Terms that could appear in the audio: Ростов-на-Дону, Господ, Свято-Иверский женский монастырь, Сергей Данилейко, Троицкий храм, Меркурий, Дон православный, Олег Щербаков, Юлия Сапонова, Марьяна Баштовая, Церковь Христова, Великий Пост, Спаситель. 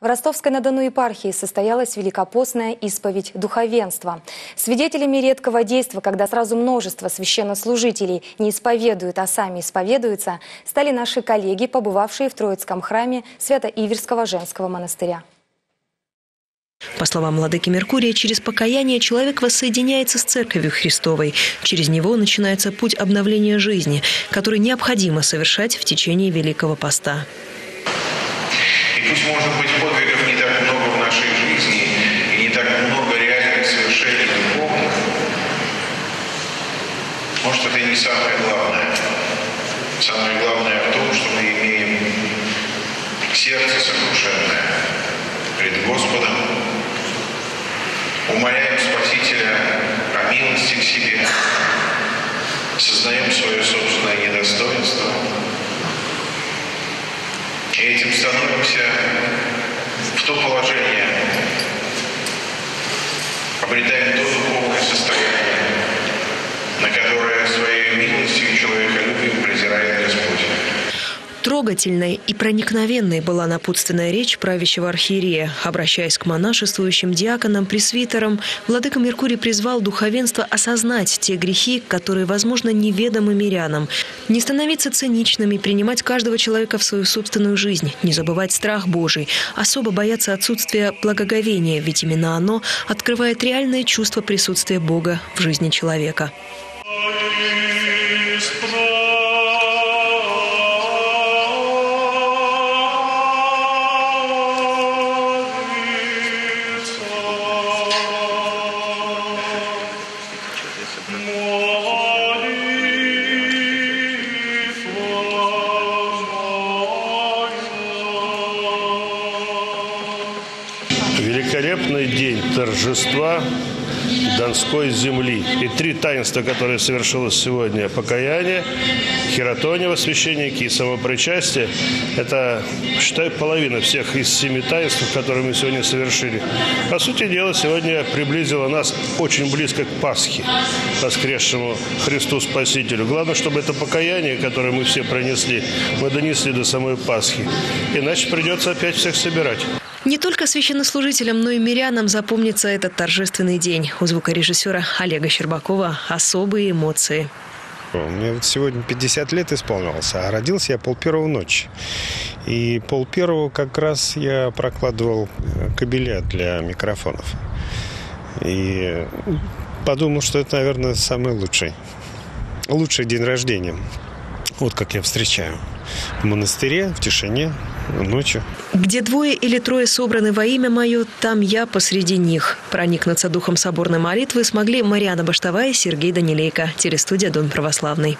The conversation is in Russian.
В Ростовской-на-Дону епархии состоялась великопостная исповедь духовенства. Свидетелями редкого действа, когда сразу множество священнослужителей не исповедуют, а сами исповедуются, стали наши коллеги, побывавшие в Троицком храме Свято-Иверского женского монастыря. По словам владыки Меркурия, через покаяние человек воссоединяется с Церковью Христовой. Через него начинается путь обновления жизни, который необходимо совершать в течение Великого Поста. И пусть, может быть, подвигов не так много в нашей жизни, и не так много реальных совершений духовных, может, это и не самое главное. Самое главное в том, что мы имеем сердце сокрушенное пред Господом, умоляем Спасителя о милости к себе, сознаем свое собственное недостоинство, и этим становимся в то положение, обретаем то духовное состояние, на которое своей милостью и человеколюбием презирает Господь. Трогательной и проникновенной была напутственная речь правящего архиерея. Обращаясь к монашествующим диаконам, пресвитерам, владыка Меркурий призвал духовенство осознать те грехи, которые, возможно, неведомы мирянам. Не становиться циничными, принимать каждого человека в свою собственную жизнь, не забывать страх Божий, особо бояться отсутствия благоговения, ведь именно оно открывает реальное чувство присутствия Бога в жизни человека. Великолепный день торжества Донской земли. И три таинства, которые совершилось сегодня: покаяние, хиротония, освящение и самопричастие. Это, считаю, половина всех из 7 таинств, которые мы сегодня совершили. По сути дела, сегодня приблизило нас очень близко к Пасхе, воскресшему Христу Спасителю. Главное, чтобы это покаяние, которое мы все пронесли, мы донесли до самой Пасхи. Иначе придется опять всех собирать. Не только священнослужителям, но и мирянам запомнится этот торжественный день. У звукорежиссера Олега Щербакова особые эмоции. Мне вот сегодня 50 лет исполнилось, а родился я 00:30 ночи. И 00:30 как раз я прокладывал кабеля для микрофонов. И подумал, что это, наверное, самый лучший день рождения. Вот как я встречаю. В монастыре, в тишине, ночью. «Где двое или трое собраны во имя мое, там я посреди них». Проникнуться духом соборной молитвы смогли Марьяна Баштовая и Сергей Данилейко. Телестудия «Дон православный».